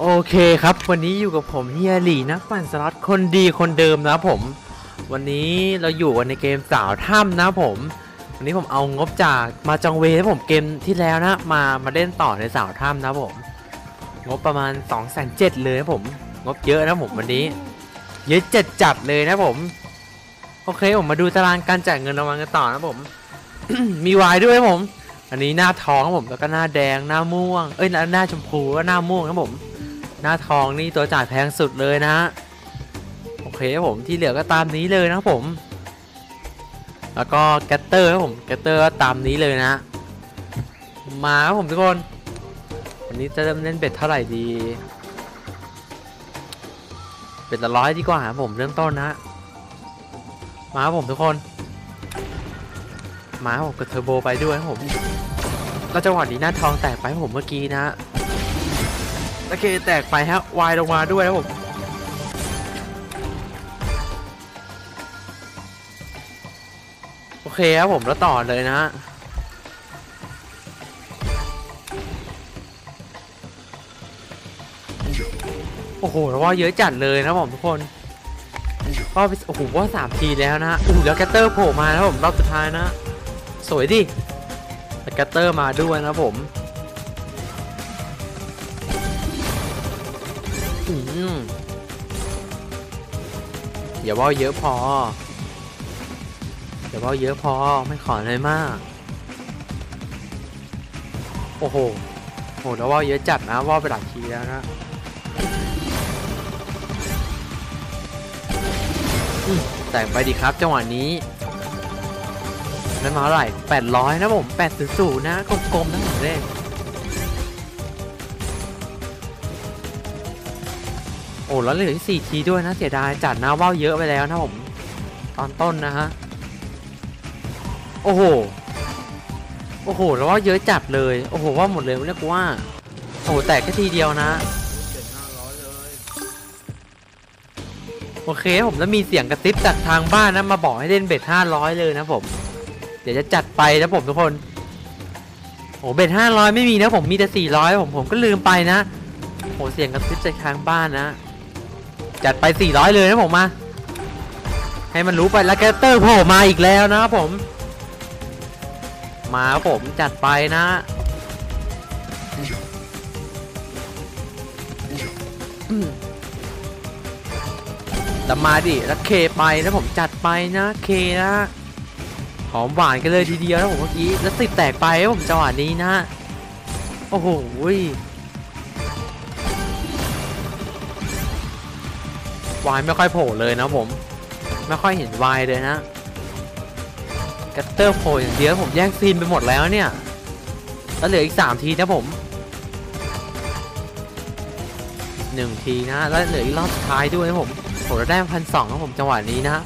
โอเคครับวันนี้อยู่กับผมเฮียหลีนักปั่นสล็อตคนดีคนเดิมนะผมวันนี้เราอยู่กันในเกมสาวถ้ำนะผมวันนี้ผมเอางบจากมาจองเวที่ผมเกมที่แล้วนะมาเล่นต่อในสาวถ้ำนะผมงบประมาณ 2,700,000 เลยนะผมงบเยอะนะผมวันนี้เยอะจัดเลยนะผมโอเคผมมาดูตารางการจ่ายเงินรางวัลกันต่อนะผม มีวายด้วยผมอันนี้หน้าทองผมแล้วก็หน้าแดงหน้าม่วงเอ้ยหน้าชมพูก็หน้าม่วงนะผมหน้าทองนี่ตัวจ่ายแพงสุดเลยนะโอเคผมที่เหลือก็ตามนี้เลยนะผมแล้วก็แกตเตอร์นะผมแกตเตอร์ก็ตามนี้เลยนะมาครับผมทุกคนวันนี้จะเริ่มเล่นเบ็ดเท่าไหร่ดีเบ็ดละ100ดีกว่าผมเริ่มต้นนะมาครับผมทุกคนมาผมกดเทอร์โบไปด้วยผมก็จังหวะนี้หน้าทองแตกไปผมเมื่อกี้นะโอเคแตกไปฮะวายลงมาด้วยนะผมโอเคครับผมแล้วต่อเลยนะโอ้โหแล้วว่าเยอะจัดเลยนะผมทุกคนก็โอ้โหว่า3ทีแล้วนะอู้แล้วแกตเตอร์โผล่มาแล้วผมรอบสุดท้ายนะสวยดิแกตเตอร์มาด้วยนะผมอย่าว่าเยอะพออย่าว่าเยอะพอไม่ขอเลยมากโอ้โหโหแล้วว่าเยอะจัดนะว่าไปหลายทีแล้วนะแต่งไปดีครับจังหวะนี้นั้นมาไหร่800นะผม800นะกลมๆนะผมเล่นโอ้แล้วเหลืออีก4ทีด้วยนะเสียดายจัดนะว่าวเยอะไปแล้วนะผมตอนต้นนะฮะโอ้โหโอ้โหแล้วว่าเยอะจัดเลยโอ้โหว่าหมดเลยเรียกว่าโอ้โหแตกแค่ทีเดียวนะโอเคผมแล้วมีเสียงกระซิบจากทางบ้านนะมาบอกให้เล่นเบ็ด500เลยนะผมเดี๋ยวจะจัดไปนะผมทุกคนโอ้เบ็ด500ไม่มีนะผมมีแต่400ผมก็ลืมไปนะโอ้เสียงกระซิบจากทางบ้านนะจัดไป400เลยนะผมมาให้มันรู้ไปแล้วแกตเตอร์โผล่มาอีกแล้วนะครับผมมาผมจัดไปนะแต่มาดิแล้วเคไปแล้วผมจัดไปนะเคนะหอมหวานกันเลยทีเดียวแล้วผมเมื่อกี้แล้วติดแตกไปผมจังหวะนี้นะโอ้โหวายไม่ค่อยโผล่เลยนะผมไม่ค่อยเห็นวายเลยนะแกตเตอร์โผล่อย่างเดียวผมแย่งซีนไปหมดแล้วเนี่ยแล้วเหลืออีก3ทีนะผม1ทีนะแล้วเหลืออีกรอบสุดท้ายด้วยนะผมผมได้1,200นะผมจังหวะนี้นะ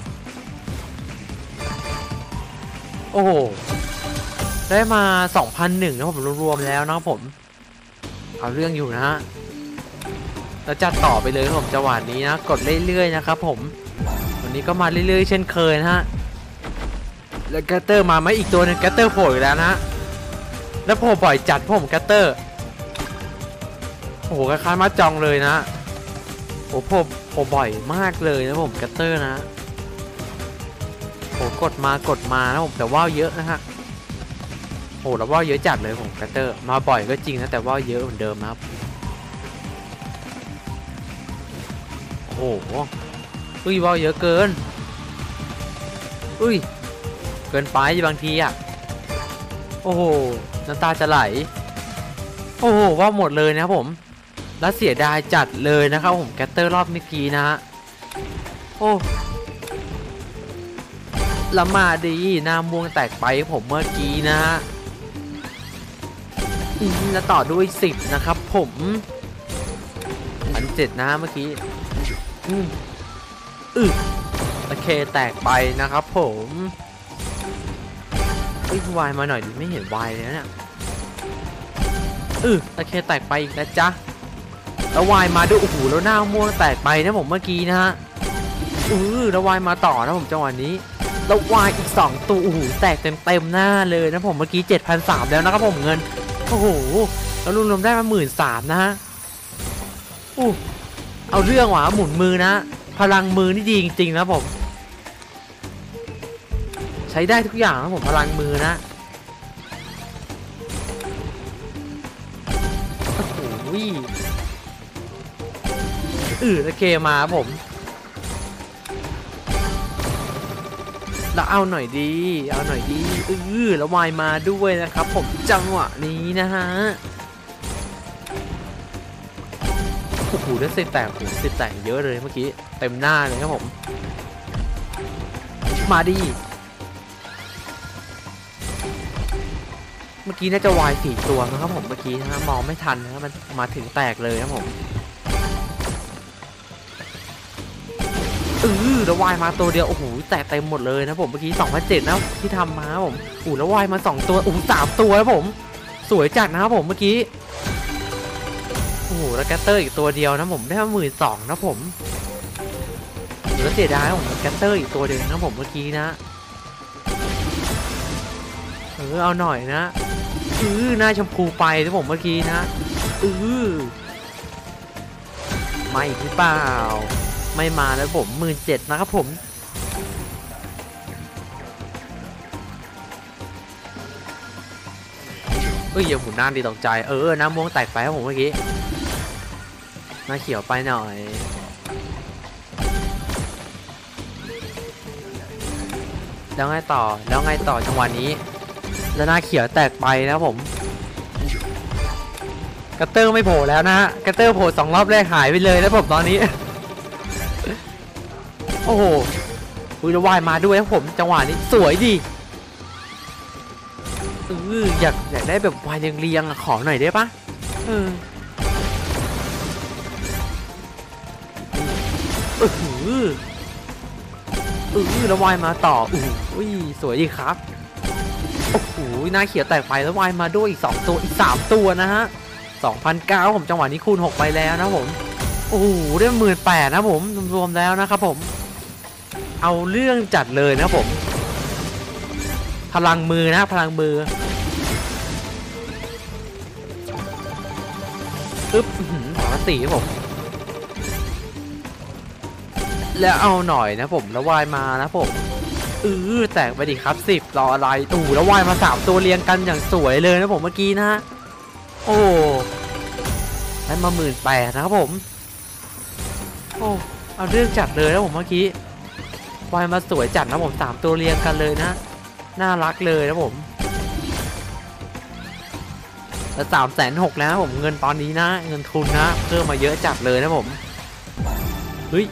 โอ้โหได้มา2,100นะผมรวมๆแล้วนะผมเอาเรื่องอยู่นะฮะแล้วจัดต่อไปเลยผมจังหวะนี้นะกดเรื่อยๆนะครับผมวันนี้ก็มาเรื่อยๆเช่นเคยนะฮะแล้วแกตเตอร์มาไหมอีกตัวนึงแกตเตอร์โผล่อีกแล้วนะแล้วโผล่บ่อยจัดผมแกตเตอร์โอ้โหคล้ายๆมาจองเลยนะโอ้โหผมบ่อยมากเลยนะผมแกตเตอร์นะโอ้กดมนะผมแต่ว่าเยอะนะฮะโอ้แล้วว่าเยอะจัดเลยผมแกตเตอร์มาบ่อยก็จริงนะแต่ว่าเยอะเหมือนเดิมครับโอ้อุ้ยว่าเยอะเกินอุ้ยเกินไปบางทีอ่ะโอ้โหน้ำตาจะไหลโอ้โหว่าหมดเลยนะผมแล้วเสียดายจัดเลยนะครับผมแกตเตอร์รอบเมื่อกี้นะฮะโอ้ละมาดีหน้าม่วงแตกไปผมเมื่อกี้นะฮะแล้วต่อด้วย10นะครับผมอัน7นะเมื่อกี้โอเคแตกไปนะครับผมวายมาหน่อยดิไม่เห็นวายเลยนะเนี่ยโอเคแตกไปอีกแล้วจ้ะแล้ววายมาด้วยโอ้โหแล้วหน้าม่วงแตกไปนะผมเมื่อกี้นะฮะแล้ววายมาต่อนะผมจังหวะนี้แล้ววายอีก2ตัวโอ้โหแตกเต็มหน้าเลยนะผมเมื่อกี้ 7,300 แล้วนะครับผมเงินโอ้โหแล้วรวมได้มา 13,000 นะฮะ อู้เอาเรื่องหว่าหมุนมือนะพลังมือนี่ดีจริงๆนะผมใช้ได้ทุกอย่างนะผมพลังมือนะโอ้โหโอเคมาผมเราเอาหน่อยดีเอาหน่อยดีแล้ววายมาด้วยนะครับผมจังหวะนี้นะฮะโอ้โหแล้วเสร็จแตกผมเสร็จแตกเยอะเลยเมื่อกี้เต็มหน้าเลยครับผมมาดีเมื่อกี้น่าจะวายสี่ตัวนะครับผมเมื่อกี้นะฮะมองไม่ทันนะมันมาถึงแตกเลยครับผมแล้ววายมาตัวเดียวโอ้โหแตกเต็มหมดเลยนะผมเมื่อกี้ 2,700 นะที่ทำมาผมโอ้แล้ววายมา2ตัวโอ้3ตัวครับผมสวยจัดนะครับผมเมื่อกี้โอ้โหแล้วแกตเตอร์อีกตัวเดียวนะผมได้มา 12,000 นะผมแล้วเสียดายผมแกตเตอร์อีกตัวเดียวนะผมเมื่อกี้นะเอาหน่อยนะหน้าชมพูไปนะผมเมื่อกี้นะมาอีกหรือเปล่าไม่มาแล้วผม 17,000 นะครับผมอย่าหมุนน้ำดีตกใจน้ำม่วงแตกไปครับผมเมื่อกี้น้ำเขียวไปหน่อยแล้วไงต่อจังหวะนี้แล้วน้ำเขียวแตกไปนะผมกระเตอร์ไม่โผล่แล้วนะฮะกระเตอร์โผล่2รอบแรกหายไปเลยแล้วผมตอนนี้โอ้โหแล้ววายมาด้วยครับผมจังหวะนี้สวยดีอยากได้แบบวายเรียงๆขอหน่อยได้ปะแล้ววายมาต่อสวยดีครับโอ้โหหน้าเขียวแตกไปแล้ววายมาด้วยอีก2ตัวอีก3ตัวนะฮะ 2,900 ผมจังหวะนี้คูณ6ไปแล้วนะผมโอ้โหได้ 18,000 นะผมรวมๆแล้วนะครับผมเอาเรื่องจัดเลยนะผมพลังมือนะพลังมือ3-4ผมแล้วเอาหน่อยนะผมแล้ววายมานะผมแตกไปดิครับ10รออะไรตู่แล้ววายมา3ตัวเรียงกันอย่างสวยเลยนะผมเมื่อกี้นะโอ้ได้มา 18,000 นะครับผมโอ้เอาเรื่องจัดเลยนะผมเมื่อกี้วายมาสวยจัดนะผม3ตัวเรียงกันเลยนะน่ารักเลยนะผมแล้ว 360,000 แล้วผมเงินตอนนี้นะเงินทุนนะเพิ่มมาเยอะจัดเลยนะผมเฮ้ย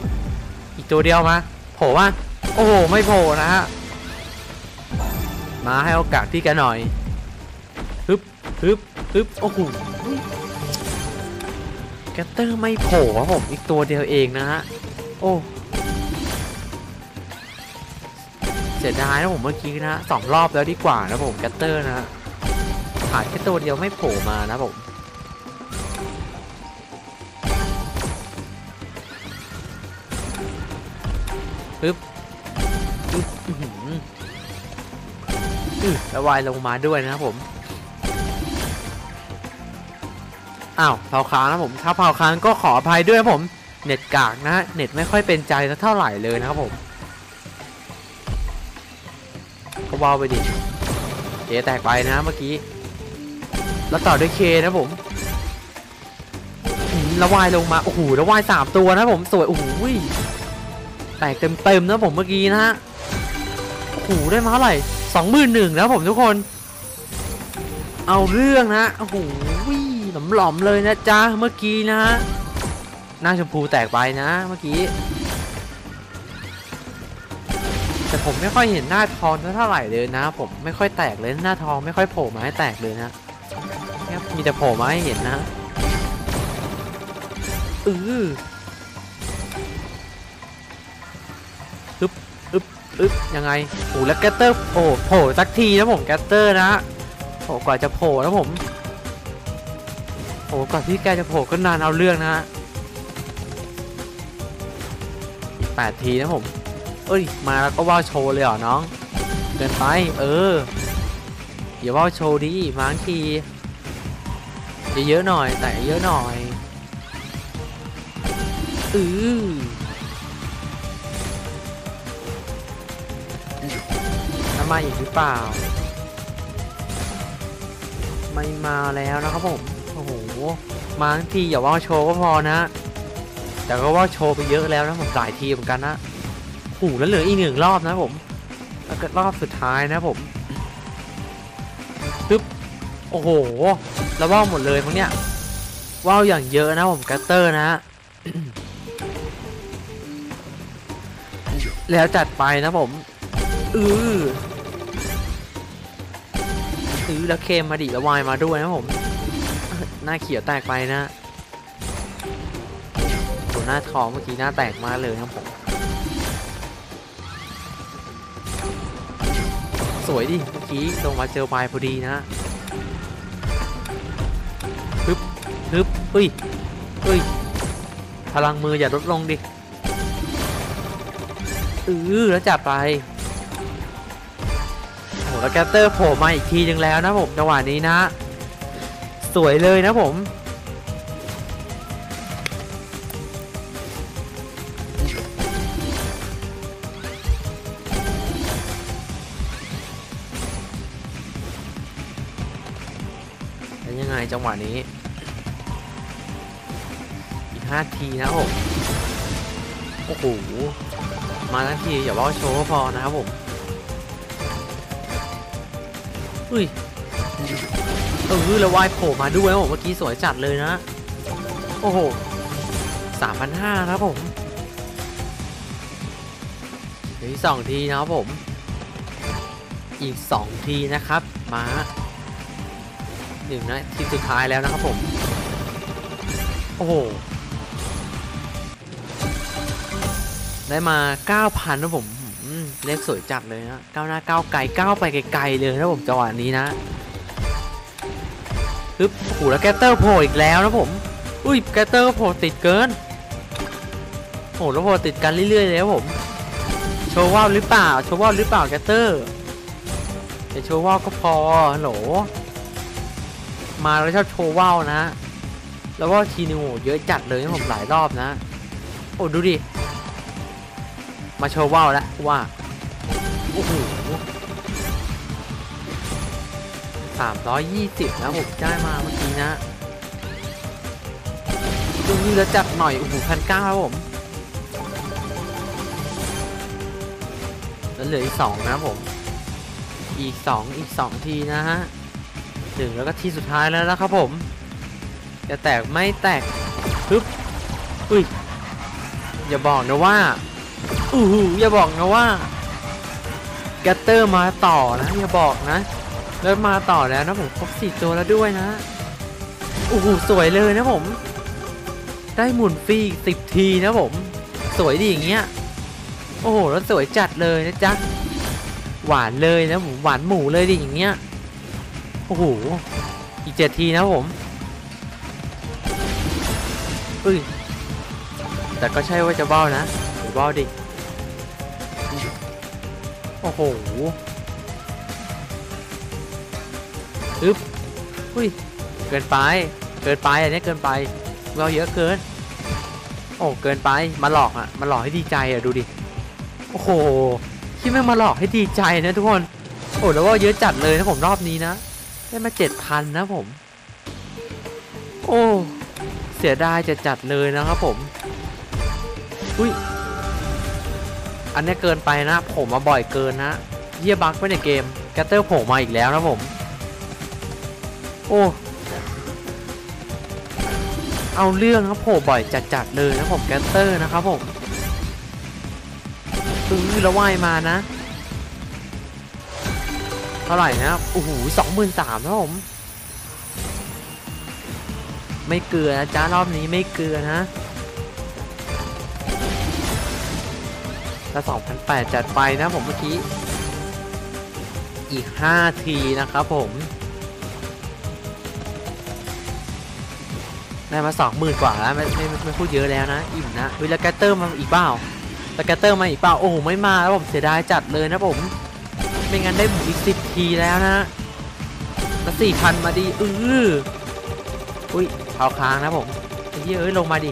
อีกตัวเดียวมาโผล่มาโอ้โหไม่โผล่นะฮะมาให้โอกาสที่กันหน่อยฮึบโอ้โหแกตเตอร์ไม่โผล่ครับผมอีกตัวเดียวเองนะฮะโอ้เสียดายนะผมเมื่อกี้นะ2รอบแล้วดีกว่านะผมแกตเตอร์นะขาดแค่ตัวเดียวไม่โผล่มานะผมแล้ววายลงมาด้วยนะครับผมอ้าวเผาค้างนะผมถ้าเผาค้างก็ขออภัยด้วยนะผมเน็ตกากนะเน็ตไม่ค่อยเป็นใจเท่าไหร่เลยนะครับผมก็วาวไปดิเจ๊แตกไปนะเมื่อกี้แล้วต่อด้วยเคนะผมแล้ววายลงมาโอ้โหแล้ววาย3ตัวนะผมสวยโอ้โหแตกเต็มนะผมเมื่อกี้นะฮะโอ้โหได้มาเท่าไหร่ 21,000 แล้วผมทุกคนเอาเรื่องนะโอ้โหหล่อมเลยนะจ๊ะเมื่อกี้นะหน้าชมพูแตกไปนะเมื่อกี้แต่ผมไม่ค่อยเห็นหน้าทองเท่าไหร่เลยนะผมไม่ค่อยแตกเลยหน้าทองไม่ค่อยโผล่มาให้แตกเลยนะมีแต่โผล่มาให้เห็นนะอึ๊บยังไงโอ้แล้วแกตเตอร์โผล่สักทีนะผมแกตเตอร์นะโผล่กว่าจะโผล่นะผมโอ้ก่อนที่แกจะโผล่ก็นานเอาเรื่องนะฮะ8ทีนะผมมาแล้วก็ว่าโชว์เลยเหรอน้องเดินไปอย่าว่าโชว์ดิมาทีเยอะๆหน่อยแต่เยอะหน่อย มาอีกหรือเปล่าไม่มาแล้วนะครับผมโอ้โหมาทั้งทีอย่าว่าโชว์ก็พอนะแต่ก็ว่าโชว์ไปเยอะแล้วนะผมหลายทีเหมือนกันนะโอ้โหแล้วเหลืออีกหนึ่งรอบนะผมแล้วก็รอบสุดท้ายนะผมตึ๊บโอ้โหแล้วว่าวหมดเลยพวกเนี้ยว่าวอย่างเยอะนะผมกัตเตอร์นะ แล้วจัดไปนะผมแล้วเคมมาดิแล้ววายมาด้วยนะผมหน้าเขียวแตกไปนะตัวหน้าทองเมื่อกี้หน้าแตกมาเลยครับผมสวยดิเมื่อกี้ลงมาเจอวายพอดีนะฮึบเฮ้ยพลังมืออย่าลดลงดิแล้วจัดไปแล้วแกตเตอร์โผล่มาอีกทีนึงแล้วนะผมจังหวะนี้นะสวยเลยนะผมแล้วยังไงจังหวะนี้อีก5ทีนะผมโอ้โหมาทั้งทีอย่าว่าโชว์พอนะครับผมแล้ววายโผล่มาด้วยนะผมเมื่อกี้สวยจัดเลยนะโอ้โห 3,500 ครับผมอีก2ทีนะครับผมอีก2ทีนะครับมา1นะทีสุดท้ายแล้วนะครับผมโอ้โหได้มา 9,000 นะผมเลขสวยจัดเลยนะก้าวหน้าก้าวไกลก้าวไปไกลๆเลยนะผมจังหวะนี้นะโหแล้วแกตเตอร์โผล่อีกแล้วนะผมแกตเตอร์โผล่ติดเกินโหแล้วโผล่ติดกันเรื่อยๆเลยนะผมโชว์ว่าวหรือเปล่าแกตเตอร์แต่โชว์ว่าวก็พอฮัลโหลมาแล้วชอบโชว์ว่าวนะแล้วว่าทีนึงโหเยอะจัดเลยนะผมหลายรอบนะโอ้ดูดิมาโชว์ว่าวแล้วว่าโอ้โห320นะผมได้มาเมื่อกี้นะดูนี่แล้วจัดหน่อยโอ้โห1,900ครับผมแล้วเหลืออีก2นะผมอีก2ทีนะฮะ1แล้วก็ทีสุดท้ายแล้วนะครับผมจะแตกไม่แตกอย่าบอกนะว่าแกตเตอร์มาต่อนะอย่าบอกนะแล้วมาต่อแล้วนะผมครบ4ตัวแล้วด้วยนะโอ้โหสวยเลยนะผมได้หมุนฟรี10ทีนะผมสวยดีอย่างเงี้ยโอ้โหแล้วสวยจัดเลยนะจ๊ะหวานเลยนะผมหวานหมูเลยดิอย่างเงี้ยโอ้โหอีก7ทีนะผมแต่ก็ใช่ว่าจะเบ้านะเบ้าดิโอ้โหเกินไปอันนี้เกินไปเราเยอะเกินโอ้เกินไปมาหลอกอ่ะมาหลอกให้ดีใจอ่ะดูดิโอ้โหที่ไม่มาหลอกให้ดีใจนะทุกคนโอ้แล้วว่าเยอะจัดเลยนะผมรอบนี้นะได้มา 7,000 นะผมโอ้เสียดายจะจัดเลยนะครับผมอันนี้เกินไปนะผมมาบ่อยเกินนะเหี้ยบั๊กไว้ในเกมแกตเตอร์โผล่มาอีกแล้วนะผมโอ้เอาเรื่องครับโผล่บ่อยจัดๆเลยนะผมแกตเตอร์นะครับผมแล้วว่ายมานะเท่าไหร่นะโอ้โห 23,000 นะผมไม่เกลือนะจ้ารอบนี้ไม่เกลือนะแล้ว 2,800 จัดไปนะผมเมื่อกี้อีก5ทีนะครับผมได้มา 20,000 กว่าแล้วไม่พูดเยอะแล้วนะอิ่มนะแล้วแกตเตอร์มาอีกเปล่าโอ้โหไม่มาแล้วผมเสียดายจัดเลยนะผมไม่งั้นได้หมุนอีก10ทีแล้วนะแล้ว 4,000 มาดีเท้าค้างนะผมเฮ้ยลงมาดิ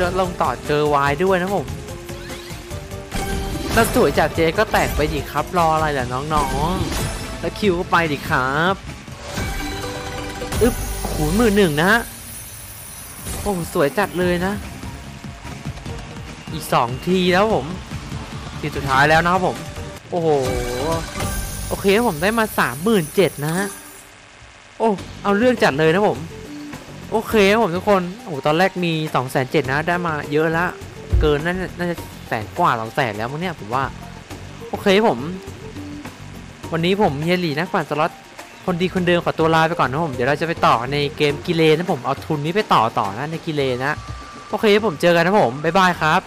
แล้วลงต่อเจอวายด้วยนะผมแล้วสวยจากเจก็แตกไปดิครับรออะไรล่ะน้องๆแล้วคิวก็ไปดิครับหูมือหนึ่งนะโอ้สวยจัดเลยนะอีก2ทีแล้วผมทีสุดท้ายแล้วนะครับผมโอ้โหโอเคผมได้มา 37,000 นะโอ้เอาเรื่องจัดเลยนะผมโอเคผมทุกคนโอ้ตอนแรกมี 270,000 นะได้มาเยอะละเกินน่าจะแสนกว่า200,000แล้วมั้งเนี่ยผมว่าโอเคผมวันนี้ผมเฮียหลีนักปั่นสล็อตคนดีคนเดิมขอตัวลาไปก่อนนะผมเดี๋ยวเราจะไปต่อในเกมกิเลนนะผมเอาทุนนี้ไปต่อนะในกิเลนนะโอเคผมเจอกันนะผมบ๊ายบายครับ